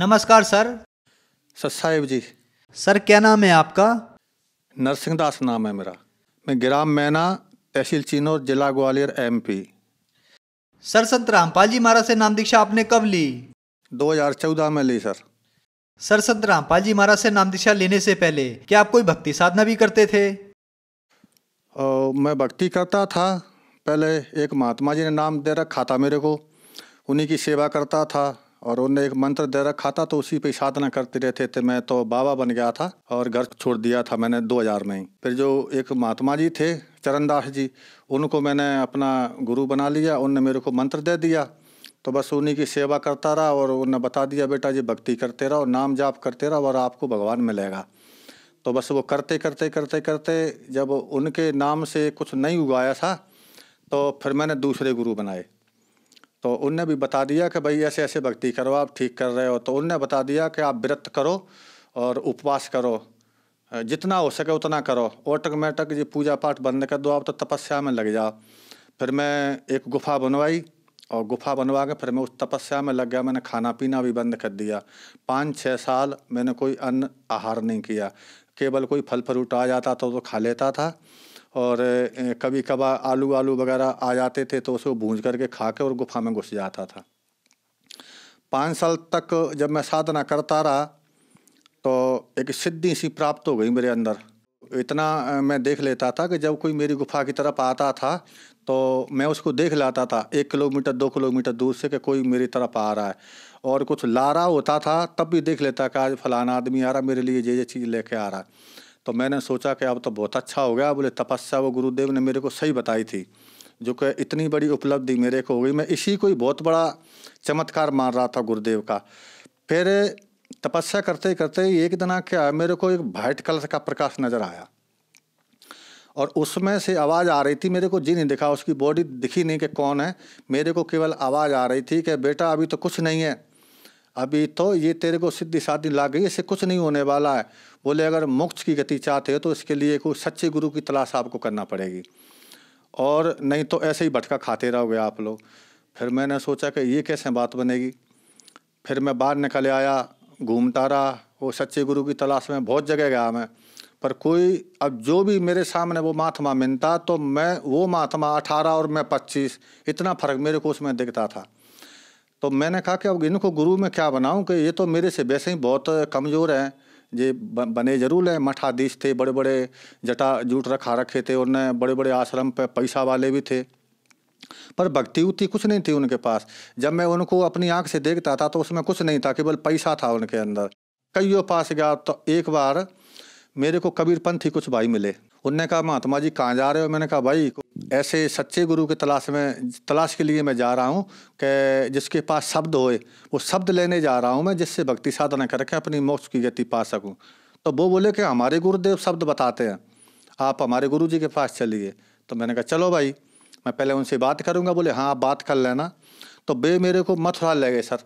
नमस्कार सर। सत साहिब जी। सर क्या नाम है आपका? नरसिंहदास नाम है मेरा। मैं ग्राम मैना, तहसील चीनोर, जिला ग्वालियर, MP। सर संत रामपाल जी महाराज से नाम दीक्षा आपने कब ली? 2014 में ली सर। सर संत रामपाल जी महाराज से नाम दीक्षा लेने से पहले क्या आप कोई भक्ति साधना भी करते थे? मैं भक्ति करता था। पहले एक महात्मा जी ने नाम दे रखा था मेरे को, उन्हीं की सेवा करता था और उन्होंने एक मंत्र दे रखा था तो उसी पे साधना करते रहते थे। मैं तो बाबा बन गया था और घर छोड़ दिया था मैंने 2000 में ही। फिर जो एक महात्मा जी थे चरणदास जी, उनको मैंने अपना गुरु बना लिया। उनने मेरे को मंत्र दे दिया तो बस उन्हीं की सेवा करता रहा और उन्होंने बता दिया बेटा जी भक्ति करते रहो, नाम जाप करते रहो और आपको भगवान मिलेगा। तो बस वो करते करते करते करते जब उनके नाम से कुछ नहीं उगाया था तो फिर मैंने दूसरे गुरु बनाए। तो उनने भी बता दिया कि भाई ऐसे ऐसे भक्ति करो, आप ठीक कर रहे हो। तो उनने बता दिया कि आप व्रत करो और उपवास करो, जितना हो सके उतना करो, ऑटोमेटिक ये पूजा पाठ बंद कर दो, आप तो तपस्या में लग जाओ। फिर मैं एक गुफा बनवाई और गुफा बनवा के फिर मैं उस तपस्या में लग गया। मैंने खाना पीना भी बंद कर दिया। 5-6 साल मैंने कोई अन्न आहार नहीं किया, केवल कोई फल फ्रूट आ जाता था तो खा लेता था और कभी कभार आलू वगैरह आ जाते थे तो उसको भूंज करके खा के और गुफा में घुस जाता था। 5 साल तक जब मैं साधना करता रहा तो एक सिद्धि सी प्राप्त हो गई मेरे अंदर। इतना मैं देख लेता था कि जब कोई मेरी गुफा की तरफ आता था तो मैं उसको देख लाता था 1 किलोमीटर 2 किलोमीटर दूर से कि कोई मेरी तरफ आ रहा है, और कुछ ला रहा होता था तब भी देख लेता कि आज फलाना आदमी आ रहा, मेरे लिए ये चीज़ लेके आ रहा। तो मैंने सोचा कि अब तो बहुत अच्छा हो गया। बोले तपस्या वो गुरुदेव ने मेरे को सही बताई थी, जो कि इतनी बड़ी उपलब्धि मेरे को हो गई। मैं इसी को ही बहुत बड़ा चमत्कार मान रहा था गुरुदेव का। फिर तपस्या करते करते एक दिन क्या मेरे को एक वाइट कलर का प्रकाश नज़र आया और उसमें से आवाज़ आ रही थी। मेरे को जी नहीं दिखा, उसकी बॉडी दिखी नहीं कि कौन है, मेरे को केवल आवाज़ आ रही थी कि बेटा अभी तो कुछ नहीं है, अभी तो ये तेरे को सिद्धि साधि ला गई, इससे कुछ नहीं होने वाला है। बोले अगर मोक्ष की गति चाहते हो तो इसके लिए कोई सच्चे गुरु की तलाश आपको करना पड़ेगी, और नहीं तो ऐसे ही भटका खाते रहोगे आप लोग। फिर मैंने सोचा कि ये कैसे बात बनेगी। फिर मैं बाहर निकले आया, घूमता रहा, वो सच्चे गुरु की तलाश में बहुत जगह गया मैं, पर कोई अब जो भी मेरे सामने वो महात्मा मिलता तो मैं वो महात्मा 18 और मैं 25, इतना फ़र्क मेरे को उसमें दिखता था। तो मैंने कहा कि अब इनको गुरु में क्या बनाऊं कि ये तो मेरे से वैसे ही बहुत कमज़ोर हैं, ये बने ज़रूर हैं, मठाधीश थे, बड़े बड़े जटा जूट रखा रखे थे, उन्हें बड़े बड़े आश्रम पे पैसा वाले भी थे, पर भक्ति उतनी कुछ नहीं थी उनके पास। जब मैं उनको अपनी आंख से देखता था तो उसमें कुछ नहीं था, केवल पैसा था उनके अंदर। कईयों पास गया तो एक बार मेरे को कबीरपंत ही कुछ भाई मिले। उनने कहा महात्मा जी कहाँ जा रहे हो? मैंने कहा भाई ऐसे सच्चे गुरु के तलाश के लिए मैं जा रहा हूँ कि जिसके पास शब्द होए, वो शब्द लेने जा रहा हूँ मैं, जिससे भक्ति साधना करके अपनी मोक्ष की गति पा सकूँ। तो वो बोले कि हमारे गुरुदेव शब्द बताते हैं, आप हमारे गुरु जी के पास चलिए। तो मैंने कहा चलो भाई, मैं पहले उनसे बात करूँगा। बोले हाँ आप बात कर लेना। तो वे मेरे को मथुरा ले गए सर।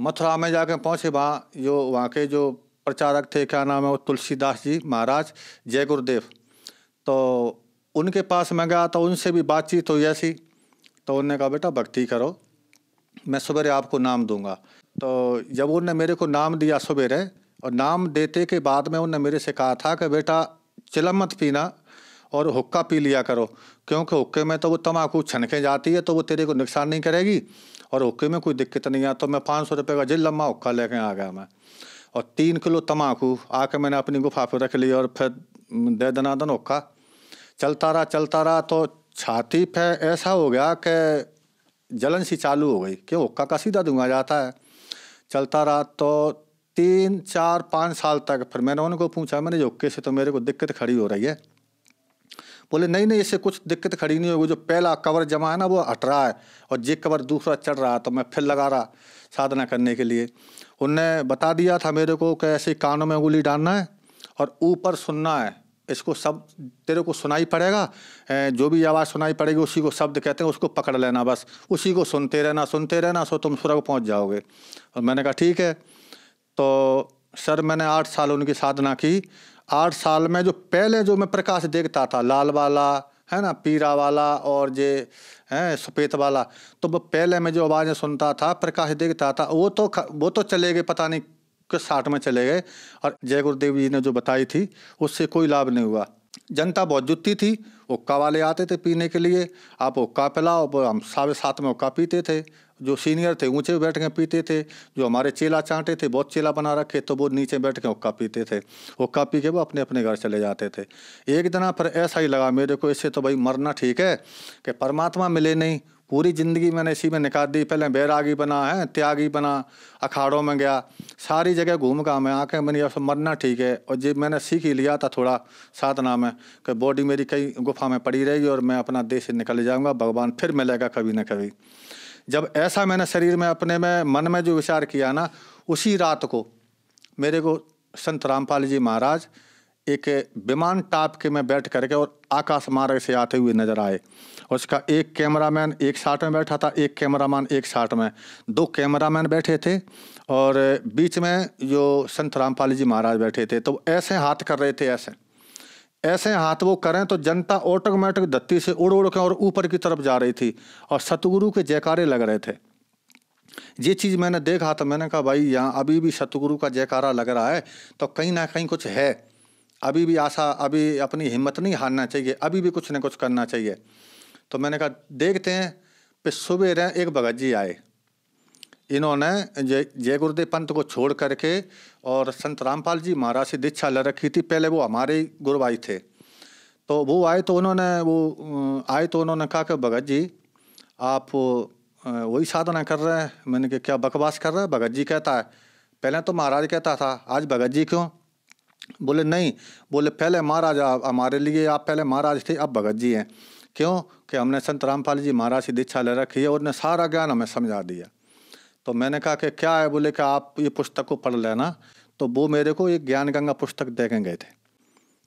मथुरा में जाकर पहुँचे, वहाँ के जो प्रचारक थे, क्या नाम है वो, तुलसीदास जी महाराज, जय गुरुदेव। तो उनके पास मैं गया तो उनसे भी बातचीत हुई ऐसी। तो उन्होंने कहा बेटा भक्ति करो, मैं सवेरे आपको नाम दूंगा। तो जब उन्होंने मेरे को नाम दिया सवेरे, और नाम देते के बाद में उन्होंने मेरे से कहा था कि बेटा चिलम मत पीना और हुक्का पी लिया करो, क्योंकि हुक्के में तो वो तम्बाकू छनके जाती है तो वो तेरे को नुकसान नहीं करेगी और हुक्के में कोई दिक्कत नहीं है। तो मैं 500 रुपये का जिल लम्बा हुक्का लेके आ गया मैं, और 3 किलो तम्बाकू आके मैंने अपनी गुफा पर रख लिया और फिर दे दनादन हुक्का चलता रहा। तो छाती पे ऐसा हो गया कि जलन सी चालू हो गई कि हुक्का का सीधा धुआं जाता है। चलता रहा तो 3, 4, 5 साल तक। फिर मैंने उनको पूछा, मैंने हुक्के से तो मेरे को दिक्कत खड़ी हो रही है। बोले नहीं नहीं इससे कुछ दिक्कत खड़ी नहीं होगी, जो पहला कवर जमा है ना वो हट रहा है और जे कवर दूसरा चढ़ रहा है। तो मैं फिर लगा रहा साधना करने के लिए। उनने बता दिया था मेरे को कि ऐसे कानों में उंगली डालना है और ऊपर सुनना है, इसको सब तेरे को सुनाई पड़ेगा, जो भी आवाज़ सुनाई पड़ेगी उसी को शब्द कहते हैं, उसको पकड़ लेना, बस उसी को सुनते रहना सो तुम स्वर्ग पहुंच जाओगे। और मैंने कहा ठीक है। तो सर मैंने 8 साल उनकी साधना की। 8 साल में जो पहले जो मैं प्रकाश देखता था, लाल वाला है ना, पीरा वाला और जे हैं सफ़ेद वाला, तो वो पहले मैं जो आवाज़ें सुनता था, प्रकाश देखता था, वो तो चले गए, पता नहीं किस साठ में चले गए। और जय गुरुदेव जी ने जो बताई थी उससे कोई लाभ नहीं हुआ। जनता बहुत जुटती थी, हुक्का वाले आते थे पीने के लिए, आप हुक्का पिलाओ, हम 7:15 में हुक्का पीते थे। जो सीनियर थे ऊंचे बैठ के पीते थे, जो हमारे चेला चांटे थे, बहुत चेला बना रखे, तो वो नीचे बैठ के हुक्का पीते थे। हुक्का पी के वो अपने अपने घर चले जाते थे। एक दिन पर ऐसा ही लगा मेरे को, इससे तो भाई मरना ठीक है कि परमात्मा मिले नहीं, पूरी ज़िंदगी मैंने इसी में निकाल दी। पहले बैरागी बना, है त्यागी बना, अखाड़ों में गया, सारी जगह घूम का मैं आँखें बनी, अब मरना ठीक है। और ये मैंने सीख ही लिया था थोड़ा साधना में कि बॉडी मेरी कई गुफा में पड़ी रहेगी और मैं अपना देश से निकल जाऊँगा, भगवान फिर मिलेगा कभी ना कभी। जब ऐसा मैंने शरीर में अपने में मन में जो विचार किया ना, उसी रात को मेरे को संत रामपाल जी महाराज एक विमान टाप के में बैठ करके और आकाश मार्ग से आते हुए नजर आए। उसका एक कैमरामैन एक साथ में बैठा था, एक कैमरामैन एक साथ में, 2 कैमरामैन बैठे थे और बीच में जो संत रामपाल जी महाराज बैठे थे। तो ऐसे हाथ कर रहे थे, ऐसे ऐसे हाथ वो करें तो जनता ऑटोमेटिक धरती से उड़ उड़ के और ऊपर की तरफ जा रही थी और सतगुरु के जयकारे लग रहे थे। ये चीज़ मैंने देखा तो मैंने कहा भाई यहाँ अभी भी सतगुरु का जयकारा लग रहा है, तो कहीं ना कहीं कुछ है, अभी भी आशा, अभी अपनी हिम्मत नहीं हारना चाहिए, अभी भी कुछ ना कुछ करना चाहिए। तो मैंने कहा देखते हैं। फिर सुबह एक भगत जी आए, इन्होंने जय गुरुदेव पंत को छोड़ करके और संत रामपाल जी महाराज से दीक्षा ले रखी थी, पहले वो हमारे गुरुभाई थे। तो वो आए, तो उन्होंने कहा कि भगत जी आप वही साधना कर रहे हैं। मैंने कहा क्या बकवास कर रहे हैं। भगत जी कहता है, पहले तो महाराज कहता था, आज भगत जी क्यों? बोले नहीं, बोले पहले महाराज हमारे लिए, आप पहले महाराज थे, अब भगत जी हैं। क्यों? कि हमने संत रामपाल जी महाराज से दीक्षा ले रखी है और उन्होंने सारा ज्ञान हमें समझा दिया। तो मैंने कहा कि क्या है? बोले कि आप ये पुस्तक को पढ़ लेना। तो वो मेरे को एक ज्ञान गंगा पुस्तक देखें गए थे।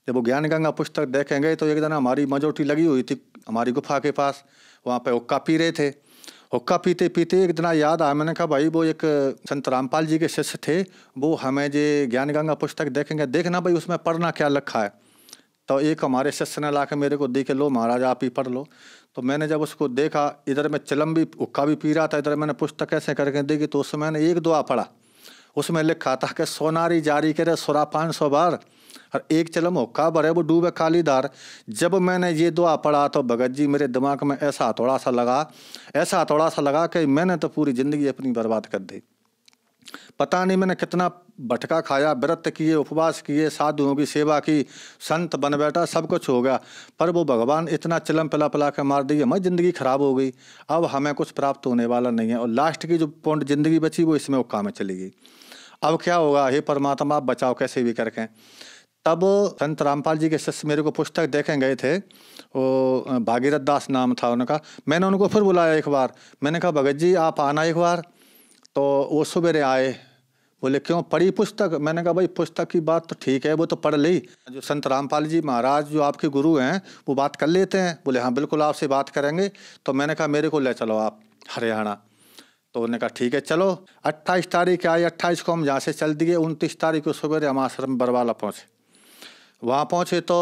जब वो ज्ञान गंगा पुस्तक देखें गए तो एक दिन हमारी मजोटी लगी हुई थी हमारी गुफा के पास, वहाँ पे हुक्का पी रहे थे। हुक्का पीते पीते एक दिन याद आया, मैंने कहा भाई वो एक संत रामपाल जी के शिष्य थे, वो हमें जे ज्ञान गंगा पुस्तक देखेंगे, देखना भाई उसमें पढ़ना क्या लिखा है। तो एक हमारे शिष्य ने लाके मेरे को देखे, लो महाराज आप ही पढ़ लो। तो मैंने जब उसको देखा, इधर मैं चिलम भी हुक्का भी पी रहा था, इधर मैंने पुस्तक ऐसे करके देखी, तो उसमें मैंने एक दुआ पढ़ा। उसमें लिखा था कि सोनारी जारी करे सुरापान 100 बार और एक चिलम हुक्का भरे वो डूबे काली धार। जब मैंने ये दुआ पढ़ा तो भगत जी मेरे दिमाग में ऐसा थोड़ा सा लगा, ऐसा थोड़ा सा लगा कि मैंने तो पूरी ज़िंदगी अपनी बर्बाद कर दी। पता नहीं मैंने कितना भटका खाया, व्रत किए, उपवास किए, साधुओं की सेवा की, संत बन बैठा, सब कुछ हो गया, पर वो भगवान इतना चिलम पिला पिला के मार दी, हमारी ज़िंदगी ख़राब हो गई, अब हमें कुछ प्राप्त होने वाला नहीं है। और लास्ट की जो पॉइंट ज़िंदगी बची वो इसमें हुक्का में चली गई। अब क्या होगा? हे परमात्मा आप बचाओ कैसे भी करके। तब संत रामपाल जी के शिष्य मेरे को पुस्तक देखें गए थे, वो भागीरथ दास नाम था उनका। मैंने उनको फिर बुलाया एक बार, मैंने कहा भगत जी आप आना एक बार। तो वो सवेरे आए, बोले क्यों पढ़ी पुस्तक? मैंने कहा भाई पुस्तक की बात तो ठीक है, वो तो पढ़ ली, जो संत रामपाल जी महाराज जो आपके गुरु हैं वो बात कर लेते हैं। बोले हाँ बिल्कुल आपसे बात करेंगे। तो मैंने कहा मेरे को ले चलो आप हरियाणा। तो उन्होंने कहा ठीक है चलो। 28 तारीख आई, 28 को हम यहाँ से चल दिए, 29 तारीख को सवेरे हम आश्रम बरवाला पहुँचे। वहाँ पहुँचे तो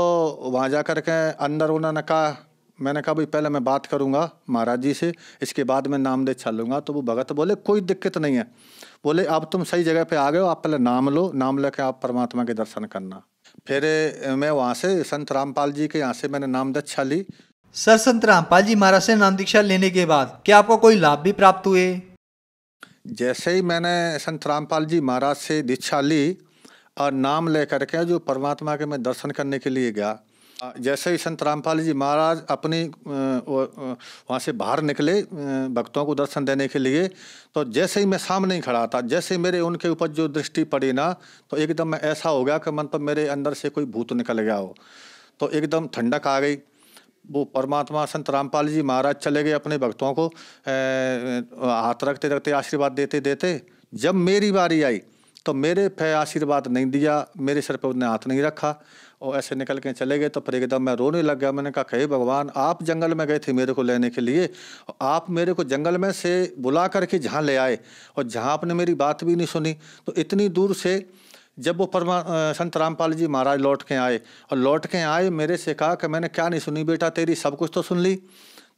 वहाँ जा कर के अंदर उन्होंने कहा, मैंने कहा भाई पहले मैं बात करूँगा महाराज जी से, इसके बाद मैं नाम दे चलूँगा। तो वो भगत बोले कोई दिक्कत नहीं है, बोले अब तुम सही जगह पे आ गए हो, आप पहले नाम लो, नाम लेके आप परमात्मा के दर्शन करना। फिर मैं वहाँ से संत रामपाल जी के यहाँ से मैंने नाम दीक्षा ली। सर संत रामपाल जी महाराज से नाम दीक्षा लेने के बाद क्या आपको कोई लाभ भी प्राप्त हुए? जैसे ही मैंने संत रामपाल जी महाराज से दीक्षा ली और नाम ले करके जो परमात्मा के मैं दर्शन करने के लिए गया, जैसे ही संत रामपाल जी महाराज अपनी वहाँ से बाहर निकले भक्तों को दर्शन देने के लिए, तो जैसे ही मैं सामने ही खड़ा था, जैसे मेरे उनके ऊपर जो दृष्टि पड़ी ना, तो एकदम मैं ऐसा हो गया कि मतलब मेरे अंदर से कोई भूत निकल गया हो। तो एकदम ठंडक आ गई। वो परमात्मा संत रामपाल जी महाराज चले गए अपने भक्तों को हाथ रखते रखते, आशीर्वाद देते देते। जब मेरी बारी आई तो मेरे पे आशीर्वाद नहीं दिया, मेरे सर पे उन्हें हाथ नहीं रखा और ऐसे निकल के चले गए। तो फिर एकदम मैं रोने लग गया। मैंने कहा हे भगवान आप जंगल में गए थे मेरे को लेने के लिए, आप मेरे को जंगल में से बुला करके जहाँ ले आए और जहाँ आपने मेरी बात भी नहीं सुनी, तो इतनी दूर से जब वो संत रामपाल जी महाराज लौट के आए मेरे से कहा कि मैंने क्या नहीं सुनी बेटा तेरी, सब कुछ तो सुन ली।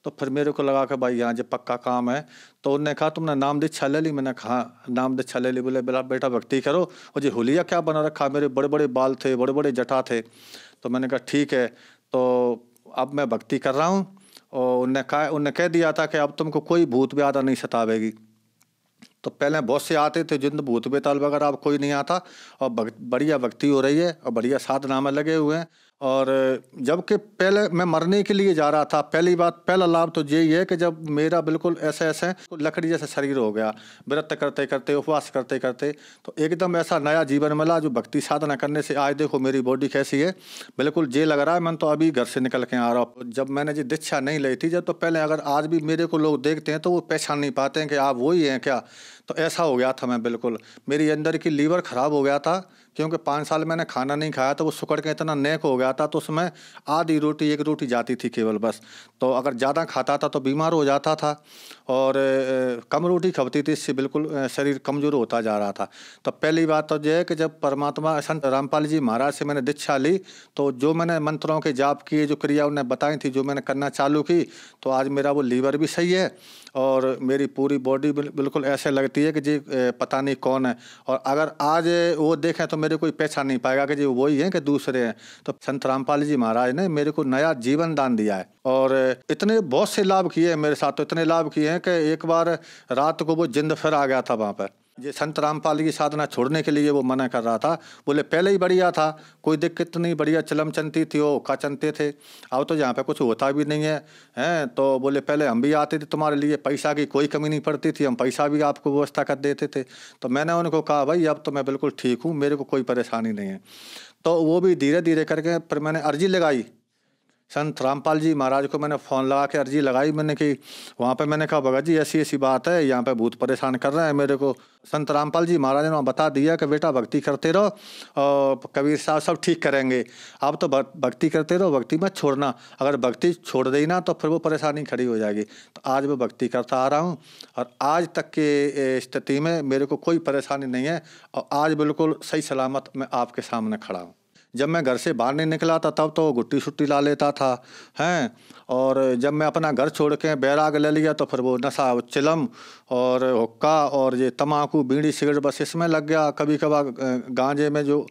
तो फिर मेरे को लगा कि भाई यहाँ जब पक्का काम है। तो उन्होंने कहा तुमने नाम दीक्षा ले ली? मैंने कहा नाम दीक्षा ले ली। बोले बेटा भक्ति करो, और ये हुलिया क्या बना रखा, मेरे बड़े बड़े बाल थे, बड़े बड़े जटा थे। तो मैंने कहा ठीक है, तो अब मैं भक्ति कर रहा हूँ। और उन्होंने कह दिया था कि अब तुमको कोई भूत बेदा नहीं सतावेगी। तो पहले बहुत से आते थे जिन भूत बेताल वगैरह, अब कोई नहीं आता और बढ़िया भक्ति हो रही है और बढ़िया साधना में लगे हुए हैं। और जबकि पहले मैं मरने के लिए जा रहा था। पहला लाभ तो यही है कि जब मेरा बिल्कुल ऐसे तो लकड़ी जैसा शरीर हो गया, व्रत करते करते उपवास करते करते तो एकदम ऐसा नया जीवन मिला जो भक्ति साधना करने से। आज देखो मेरी बॉडी कैसी है, बिल्कुल जे लग रहा है। मैंने तो अभी घर से निकल के आ रहा हूँ। जब मैंने ये दीक्षा नहीं ली थी जब, तो पहले अगर आज भी मेरे को लोग देखते हैं तो वो पहचान नहीं पाते हैं कि आप वही हैं क्या। तो ऐसा हो गया था मैं, बिल्कुल मेरी अंदर की लीवर ख़राब हो गया था, क्योंकि 5 साल मैंने खाना नहीं खाया था। वो सिकुड़ के इतना नेक हो गया था, तो उसमें आधी रोटी 1 रोटी जाती थी केवल बस। तो अगर ज़्यादा खाता था तो बीमार हो जाता था, और कम रोटी खपती थी, इससे बिल्कुल शरीर कमज़ोर होता जा रहा था। तो पहली बात तो यह है कि जब परमात्मा संत रामपाल जी महाराज से मैंने दीक्षा ली, तो जो मैंने मंत्रों के जाप किए, जो क्रिया उन्हें बताई थी, जो मैंने करना चालू की, तो आज मेरा वो लीवर भी सही है और मेरी पूरी बॉडी बिल्कुल ऐसे लगती है कि जी पता नहीं कौन है। और अगर आज वो देखें तो मेरे कोई पहचान नहीं पाएगा कि जी वही हैं कि दूसरे हैं। तो संत रामपाल जी महाराज ने मेरे को नया जीवन दान दिया है, और इतने बहुत से लाभ किए हैं मेरे साथ। तो इतने लाभ किए हैं कि एक बार रात को वो जिंद फिर आ गया था वहाँ पर। ये संत रामपाल की साधना छोड़ने के लिए वो मना कर रहा था। बोले पहले ही बढ़िया था, कोई दिक्कत नहीं, बढ़िया चलम चलती थी, वो का चलते थे, अब तो यहाँ पे कुछ होता भी नहीं है हैं। तो बोले पहले हम भी आते थे तुम्हारे लिए, पैसा की कोई कमी नहीं पड़ती थी, हम पैसा भी आपको व्यवस्था कर देते थे। तो मैंने उनको कहा भाई अब तो मैं बिल्कुल ठीक हूँ, मेरे को कोई परेशानी नहीं है। तो वो भी धीरे धीरे करके फिर मैंने अर्जी लगाई, संत रामपाल जी महाराज को मैंने फ़ोन लगा के अर्जी लगाई मैंने कि वहाँ पे मैंने कहा भगत जी ऐसी ऐसी बात है, यहाँ पे भूत परेशान कर रहे हैं मेरे को। संत रामपाल जी महाराज ने वहाँ बता दिया कि बेटा भक्ति करते रहो और कबीर साहब सब ठीक करेंगे, आप तो भक्ति करते रहो, भक्ति मत छोड़ना, अगर भक्ति छोड़ देना तो फिर वो परेशानी खड़ी हो जाएगी। तो आज मैं भक्ति करता आ रहा हूँ और आज तक के स्थिति में मेरे को कोई परेशानी नहीं है, और आज बिल्कुल सही सलामत मैं आपके सामने खड़ा हूँ। जब मैं घर से बाहर नहीं निकला था तब तो गुट्टी सुट्टी ला लेता था हैं, और जब मैं अपना घर छोड़ के बैराग ले लिया तो फिर वो नशा, वो चिलम और हुक्का और ये तम्बाकू बीड़ी सिगरेट बस इसमें लग गया। कभी कभार गांजे में जो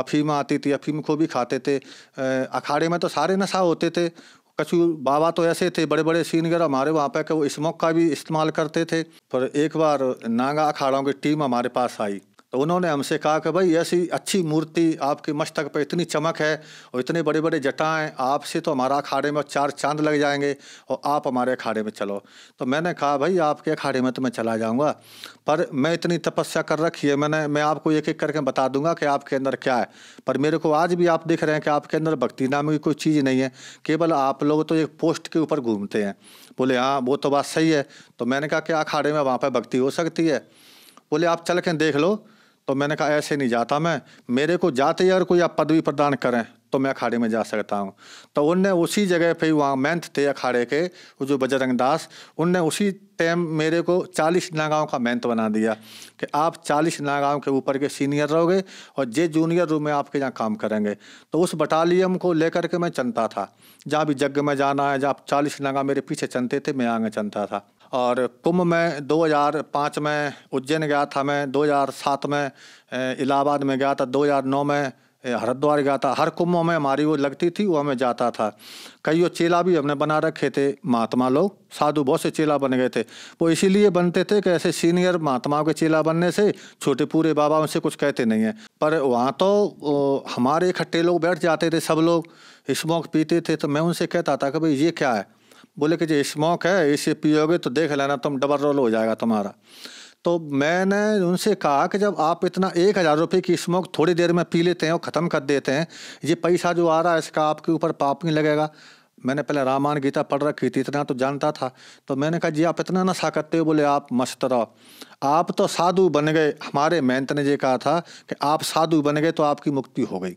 अफीम आती थी, अफीम को भी खाते थे। अखाड़े में तो सारे नशा होते थे, कछु बाबा तो ऐसे थे बड़े बड़े सीनियर हमारे वहाँ पे कि वो स्मोक का भी इस्तेमाल करते थे। पर एक बार नागा अखाड़ों की टीम हमारे पास आई, तो उन्होंने हमसे कहा कि भाई ऐसी अच्छी मूर्ति, आपके मस्तक पे इतनी चमक है और इतने बड़े बड़े जटाएँ, आपसे तो हमारा अखाड़े में 4 चांद लग जाएंगे, और आप हमारे अखाड़े में चलो। तो मैंने कहा भाई आपके अखाड़े में तो मैं चला जाऊंगा, पर मैं इतनी तपस्या कर रखी है मैंने, मैं आपको एक एक करके बता दूंगा कि आपके अंदर क्या है। पर मेरे को आज भी आप देख रहे हैं कि आपके अंदर भक्ति नाम की कोई चीज़ नहीं है, केवल आप लोग तो एक पोस्ट के ऊपर घूमते हैं। बोले हाँ वो तो बात सही है। तो मैंने कहा कि अखाड़े में वहाँ पर भक्ति हो सकती है। बोले आप चल के देख लो। तो मैंने कहा ऐसे नहीं जाता मैं, मेरे को जाते ही अगर कोई आप पदवी प्रदान करें तो मैं अखाड़े में जा सकता हूँ। तो उनने उसी जगह पे वहाँ महंत थे अखाड़े के, वो जो बजरंगदास, उनने उसी टाइम मेरे को 40 नागाओं का महंत बना दिया कि आप 40 नागाओं के ऊपर के सीनियर रहोगे और जे जूनियर रूम में आपके यहाँ काम करेंगे। तो उस बटालियन को लेकर के मैं चलता था, जहाँ भी यज्ञ में जाना है, जहाँ 40 नागा मेरे पीछे चलते थे मैं आगे चलता था। और कुंभ में 2005 में उज्जैन गया था मैं, 2007 में इलाहाबाद में गया था, 2009 में हरिद्वार गया था। हर कुंभ में हमारी वो लगती थी, वो हमें जाता था। कई वो चेला भी हमने बना रखे थे, महात्मा लोग साधु बहुत से चेला बन गए थे। वो इसीलिए बनते थे कि ऐसे सीनियर महात्माओं के चेला बनने से छोटे पूरे बाबा उनसे कुछ कहते नहीं हैं। पर वहाँ तो हमारे इकट्ठे लोग बैठ जाते थे, सब लोग स्मोक पीते थे। तो मैं उनसे कहता था कि भाई ये क्या है? बोले कि जो स्मोक है इसे पियोगे तो देख लेना तुम, डबल रोल हो जाएगा तुम्हारा। तो मैंने उनसे कहा कि जब आप इतना 1000 रुपये की स्मोक थोड़ी देर में पी लेते हैं और ख़त्म कर देते हैं, ये पैसा जो आ रहा है इसका आपके ऊपर पाप नहीं लगेगा। मैंने पहले रामायण गीता पढ़ रखी थी, इतना तो जानता था। तो मैंने कहा जी आप इतना नशा करते हो? बोले आप मस्त रहो, आप तो साधु बन गए। हमारे महंत ने ये कहा था कि आप साधु बन गए तो आपकी मुक्ति हो गई,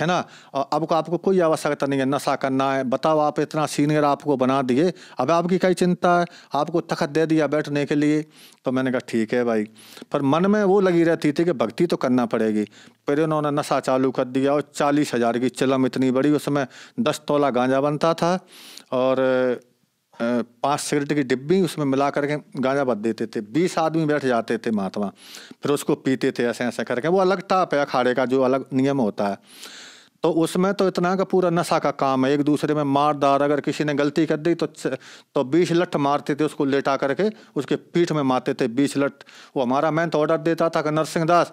है ना। अब आपको कोई आवश्यकता नहीं है नशा करना है। बताओ, आप इतना सीनियर आपको बना दिए, अब आपकी कई चिंता है। आपको तख्त दे दिया बैठने के लिए। तो मैंने कहा ठीक है भाई, पर मन में वो लगी रहती थी कि भक्ति तो करना पड़ेगी। फिर उन्होंने नशा चालू कर दिया और 40,000 की चिलम इतनी बड़ी, उसमें 10 तोला गांजा बनता था और 5 सिगरेट की डिब्बी उसमें मिला करके गांजा बद देते थे। 20 आदमी बैठ जाते थे महात्मा, फिर उसको पीते थे ऐसे ऐसे करके। वो अलग टाप है अखाड़े का, जो अलग नियम होता है। तो उसमें तो इतना का पूरा नशा का काम है, एक दूसरे में मार दार। अगर किसी ने गलती कर दी तो 20 लठ मारते थे उसको, लेटा करके उसके पीठ में मारते थे 20 लठ। वो हमारा महंत तो ऑर्डर देता था कि नरसिंहदास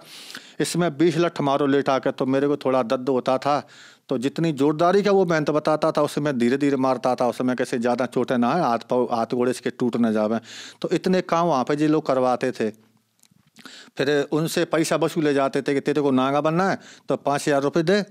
इसमें 20 लठ मारो लेटा कर। तो मेरे को थोड़ा दर्द होता था, तो जितनी जोरदारी का वो महंत तो बताता था उससे मैं धीरे धीरे मारता था। उसमें कैसे ज़्यादा चोटें ना आए, हाथ पाँव हाथ घोड़े इसके टूट न जावें। तो इतने काम वहाँ पर ये लोग करवाते थे। फिर उनसे पैसा वसूले जाते थे कि तेरे को नागा बनना है तो 5,000 रुपये दे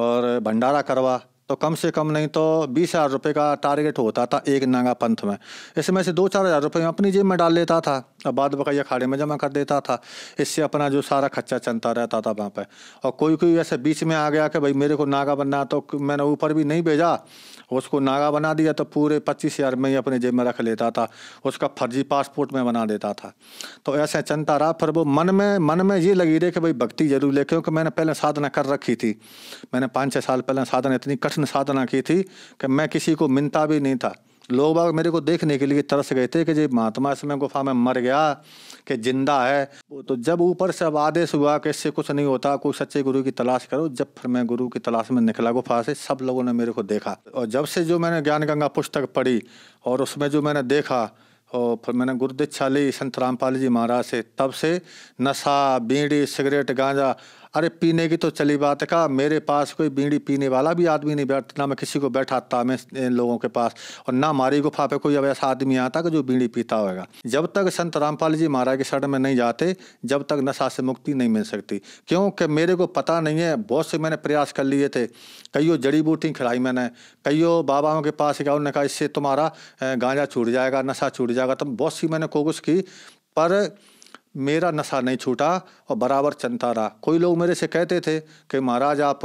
और भंडारा करवा। तो कम से कम नहीं तो 20,000 रुपये का टारगेट होता था एक नागा पंथ में। इसमें से 2-4 हज़ार रुपये अपनी जेब में डाल लेता था और बाद बकाया अखाड़े में जमा कर देता था। इससे अपना जो सारा खर्चा चलता रहता था वहाँ पे। और कोई कोई ऐसे बीच में आ गया कि भाई मेरे को नागा बनना, तो मैंने ऊपर भी नहीं भेजा, उसको नागा बना दिया। तो पूरे 25,000 में ही अपने जेब में रख लेता था, उसका फर्जी पासपोर्ट में बना देता था। तो ऐसे चलता रहा। फिर वो मन में ये लगी रही कि भाई भक्ति जरूर ले, क्योंकि मैंने पहले साधना कर रखी थी। मैंने 5-6 साल पहले साधना, इतनी कठिन साधना की थी कि मैं किसी को मिलता भी नहीं था। लोग बाग मेरे को देखने के लिए तरस गए थे कि जी महात्मा इसमें गुफा में मर गया कि जिंदा है। तो जब ऊपर से अब आदेश हुआ कि इससे कुछ नहीं होता, कोई सच्चे गुरु की तलाश करो। जब फिर मैं गुरु की तलाश में निकला गुफा से, सब लोगों ने मेरे को देखा। और जब से जो मैंने ज्ञान गंगा पुस्तक पढ़ी और उसमें जो मैंने देखा, और फिर मैंने गुरु दीक्षा ली संत रामपाल जी महाराज से, तब से नशा, बीड़ी, सिगरेट, गांजा, अरे पीने की तो चली बात का, मेरे पास कोई बीड़ी पीने वाला भी आदमी नहीं बैठता। ना मैं किसी को बैठाता मैं इन लोगों के पास, और ना हमारी गुफा पे कोई अब ऐसा आदमी आता कि जो बीड़ी पीता होगा। जब तक संत रामपाल जी महाराज के शरण में नहीं जाते, जब तक नशा से मुक्ति नहीं मिल सकती। क्योंकि मेरे को पता नहीं है, बहुत से मैंने प्रयास कर लिए थे। कईयों जड़ी बूटी खिलाई मैंने, कईयों बाबाओं के पास गया, उन्होंने कहा इससे तुम्हारा गांजा छूट जाएगा, नशा छूट जाएगा। तो बहुत सी मैंने कोशिश की, पर मेरा नशा नहीं छूटा और बराबर चलता रहा। कोई लोग मेरे से कहते थे कि महाराज आप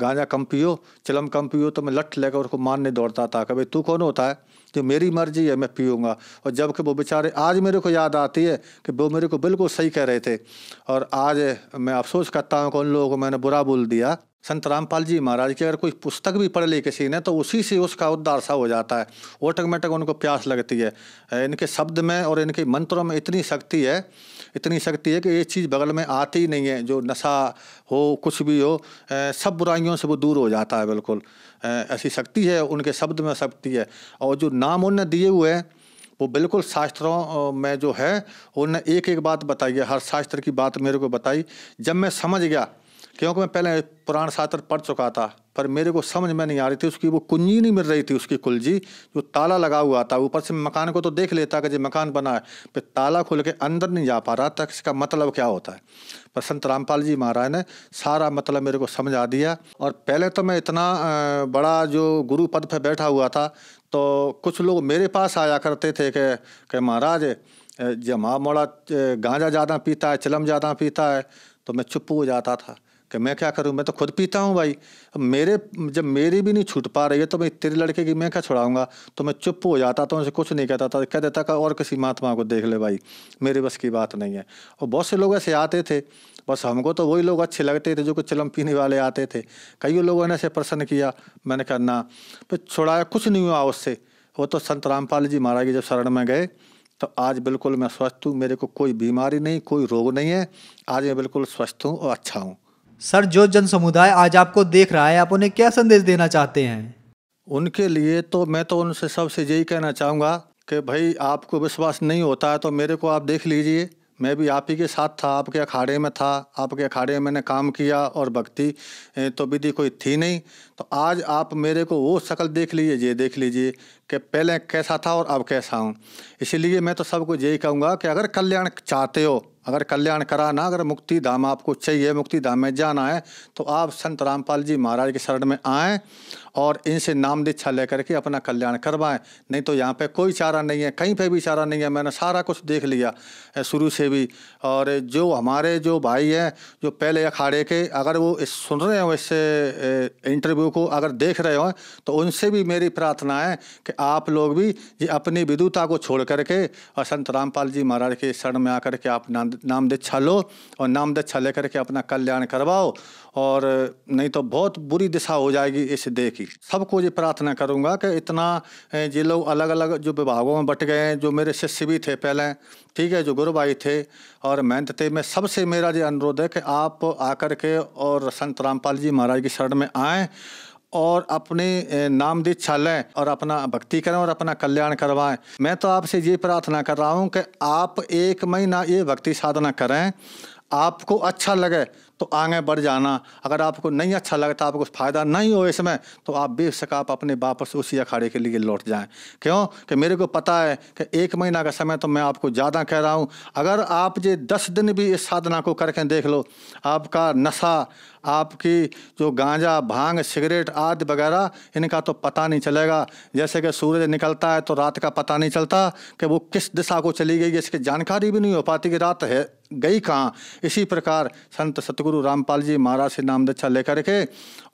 गांजा कम पियो, चिलम कम पियो। तो मैं लठ लेकर उसको मारने दौड़ता था कि भाई तू कौन होता है, जो मेरी मर्जी है मैं पीऊँगा। और जबकि वो बेचारे, आज मेरे को याद आती है कि वो मेरे को बिल्कुल सही कह रहे थे। और आज मैं अफसोस करता हूँ कि उन लोगों को मैंने बुरा बोल दिया। संत रामपाल जी महाराज की अगर कोई पुस्तक भी पढ़ ले किसी ने, तो उसी से उसका उद्धार सा हो जाता है। ऑटोमेटिक उनको प्यास लगती है। इनके शब्द में और इनके मंत्रों में इतनी शक्ति है, इतनी शक्ति है कि ये चीज़ बगल में आती ही नहीं है। जो नशा हो, कुछ भी हो, सब बुराइयों से वो दूर हो जाता है। बिल्कुल ऐसी शक्ति है, उनके शब्द में शक्ति है। और जो नाम उन्होंने दिए हुए हैं वो बिल्कुल शास्त्रों में जो है, उन्होंने एक एक बात बताई है, हर शास्त्र की बात मेरे को बताई। जब मैं समझ गया, क्योंकि मैं पहले पुराण शास्त्र पढ़ चुका था, पर मेरे को समझ में नहीं आ रही थी, उसकी वो कुंजी नहीं मिल रही थी। उसकी कुलजी जो ताला लगा हुआ था, ऊपर से मकान को तो देख लेता कि जो मकान बना है, पर ताला खुल के अंदर नहीं जा पा रहा था, इसका मतलब क्या होता है। पर संत रामपाल जी महाराज ने सारा मतलब मेरे को समझा दिया। और पहले तो मैं इतना बड़ा जो गुरु पद पर बैठा हुआ था, तो कुछ लोग मेरे पास आया करते थे कि महाराज जमा मोड़ा गांजा ज़्यादा पीता है, चिलम ज़्यादा पीता है। तो मैं चुप हो जाता था कि मैं क्या करूं, मैं तो खुद पीता हूं भाई। मेरे जब मेरी भी नहीं छूट पा रही है, तो मैं तेरे लड़के की मैं क्या छुड़ाऊंगा। तो मैं चुप हो जाता था, उनसे कुछ नहीं कहता था, कह देता था और किसी महात्मा को देख ले भाई, मेरे बस की बात नहीं है। और बहुत से लोग ऐसे आते थे, बस हमको तो वही लोग अच्छे लगते थे जो कुछ चिलम पीने वाले आते थे। कई लोगों ने ऐसे प्रश्न किया, मैंने कहा ना, फिर छुड़ाया, कुछ नहीं हुआ उससे। वो तो संत रामपाल जी महाराज जी जब शरण में गए, तो आज बिल्कुल मैं स्वस्थ हूँ। मेरे को कोई बीमारी नहीं, कोई रोग नहीं है। आज मैं बिल्कुल स्वस्थ हूँ और अच्छा हूँ। सर, जो जन समुदाय आज आपको देख रहा है, आप उन्हें क्या संदेश देना चाहते हैं? उनके लिए तो मैं तो उनसे सबसे यही कहना चाहूँगा कि भाई आपको विश्वास नहीं होता है तो मेरे को आप देख लीजिए। मैं भी आप ही के साथ था, आपके अखाड़े में था, आपके अखाड़े में मैंने काम किया और भक्ति तो विधि कोई थी नहीं। तो आज आप मेरे को वो शकल देख लीजिए, ये देख लीजिए कि पहले कैसा था और अब कैसा हूँ। इसीलिए मैं तो सबको यही कहूँगा कि अगर कल्याण चाहते हो, अगर कल्याण कराना, अगर मुक्ति धाम आपको चाहिए, मुक्ति धाम में जाना है, तो आप संत रामपाल जी महाराज के शरण में आएं और इनसे नाम दीक्षा लेकर के अपना कल्याण करवाएं। नहीं तो यहाँ पे कोई चारा नहीं है, कहीं पे भी चारा नहीं है। मैंने सारा कुछ देख लिया शुरू से भी। और जो हमारे जो भाई हैं जो पहले अखाड़े के, अगर वो सुन रहे हो इससे इंटरव्यू को, अगर देख रहे हो, तो उनसे भी मेरी प्रार्थना है कि आप लोग भी ये अपनी विदुता को छोड़ करके और संत रामपाल जी महाराज के शरण में आकर के आप नाम दीक्षा लो और नाम दीक्षा लेकर के अपना कल्याण करवाओ। और नहीं तो बहुत बुरी दिशा हो जाएगी इस देख की। सबको ये प्रार्थना करूँगा कि इतना ये लोग अलग अलग जो विभागों में बट गए हैं, जो मेरे शिष्य भी थे पहले, ठीक है, जो गुरु भाई थे और महंत थे, मैं सबसे मेरा ये अनुरोध है कि आप आकर के और संत रामपाल जी महाराज की शरण में आएँ और अपने नाम दीक्षा लें और अपना भक्ति करें और अपना कल्याण करवाएं। मैं तो आपसे ये प्रार्थना कर रहा हूं कि आप 1 महीना ये भक्ति साधना करें, आपको अच्छा लगे तो आगे बढ़ जाना, अगर आपको नहीं अच्छा लगता, आपको फ़ायदा नहीं हो इसमें, तो आप बेशक आप अपने वापस उसी अखाड़े के लिए लौट जाएं। क्यों कि मेरे को पता है कि 1 महीना का समय तो मैं आपको ज़्यादा कह रहा हूं। अगर आप ये 10 दिन भी इस साधना को करके देख लो, आपका नशा, आपकी जो गांजा, भांग, सिगरेट आदि वगैरह, इनका तो पता नहीं चलेगा। जैसे कि सूरज निकलता है तो रात का पता नहीं चलता कि वो किस दिशा को चली गई, इसकी जानकारी भी नहीं हो पाती कि रात है गई कहाँ। इसी प्रकार संत सतगुरु रामपाल जी महाराज से नाम दीक्षा लेकर के,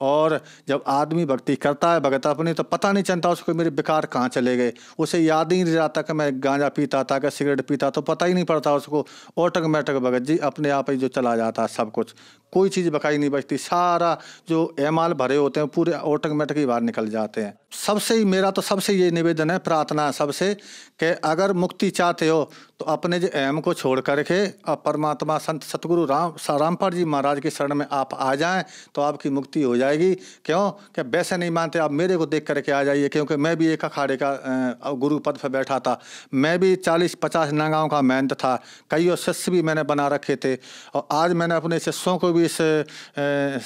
और जब आदमी भक्ति करता है, भगत अपनी, तो पता नहीं चलता उसको मेरे विकार कहाँ चले गए। उसे याद ही नहीं रहता कि मैं गांजा पीता था, कि सिगरेट पीता, तो पता ही नहीं पड़ता उसको। ऑटोमेटिक भगत जी अपने आप ही जो चला जाता है, सब कुछ, कोई चीज़ बकाई नहीं बचती, सारा जो एमाल भरे होते हैं पूरे ऑटोमेटिक ही बाहर निकल जाते हैं। सबसे ही मेरा तो सबसे ये निवेदन है, प्रार्थना सबसे, कि अगर मुक्ति चाहते हो तो अपने जो अहम को छोड़ करके आप परमात्मा संत सतगुरु रामपाल जी महाराज के शरण में आप आ जाएं तो आपकी मुक्ति हो जाएगी। क्यों कि वैसे नहीं मानते, आप मेरे को देख करके आ जाइए, क्योंकि मैं भी एक अखाड़े का गुरु पद पर बैठा था, मैं भी 40-50 नागाओं का महंत था, कई और शिष्य भी मैंने बना रखे थे। और आज मैंने अपने शिष्यों को भी इस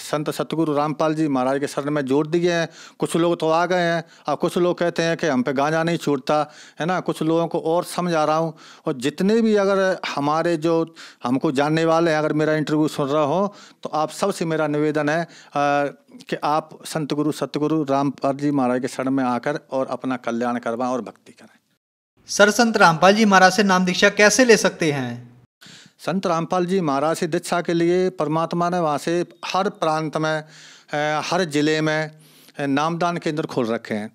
संत सतगुरु रामपाल जी महाराज के शरण में जोड़ दिए हैं। कुछ लोग तो आ गए हैं, और कुछ लोग कहते हैं कि हम पे गांजा नहीं छूटता, है ना, कुछ लोगों को और समझा रहा हूँ। और जितने भी अगर हमारे जो हमको जानने वाले हैं, अगर मेरा इंटरव्यू सुन रहा हो, तो आप सबसे मेरा निवेदन है कि आप संत गुरु सतगुरु रामपाल जी महाराज के शरण में आकर और अपना कल्याण करवाएं और भक्ति करें। सर, संत रामपाल जी महाराज से नाम दीक्षा कैसे ले सकते हैं? संत रामपाल जी महाराज से दीक्षा के लिए परमात्मा ने वहाँ से हर प्रांत में, हर ज़िले में नामदान केंद्र खोल रखे हैं।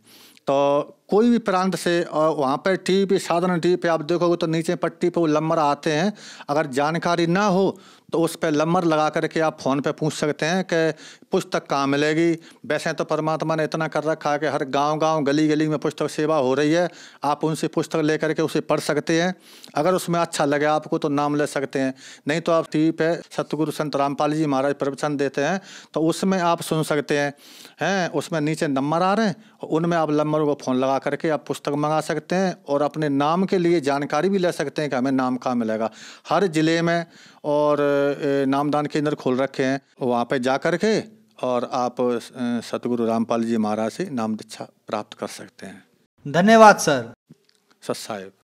तो कोई भी प्रांत से, और वहाँ पर टी पे, साधारण टी पे आप देखोगे तो नीचे पट्टी पे वो नंबर आते हैं। अगर जानकारी ना हो तो उस पर नंबर लगा करके आप फ़ोन पे पूछ सकते हैं कि पुस्तक कहाँ मिलेगी। वैसे तो परमात्मा ने इतना कर रखा है कि हर गांव-गांव, गली-गली में पुस्तक सेवा हो रही है। आप उनसे पुस्तक ले करके उसे पढ़ सकते हैं, अगर उसमें अच्छा लगे आपको तो नाम ले सकते हैं। नहीं तो आप टी पे सतगुरु संत रामपाल जी महाराज प्रवचन देते हैं तो उसमें आप सुन सकते हैं, उसमें नीचे नंबर आ रहे हैं, उनमें आप नंबर को फ़ोन करके आप पुस्तक मंगा सकते हैं और अपने नाम के लिए जानकारी भी ले सकते हैं कि हमें नाम कहाँ मिलेगा। हर जिले में और नामदान केंद्र खोल रखे हैं, वहाँ पे जा कर के और आप सतगुरु रामपाल जी महाराज से नाम दीक्षा प्राप्त कर सकते हैं। धन्यवाद सर। सत साहिब।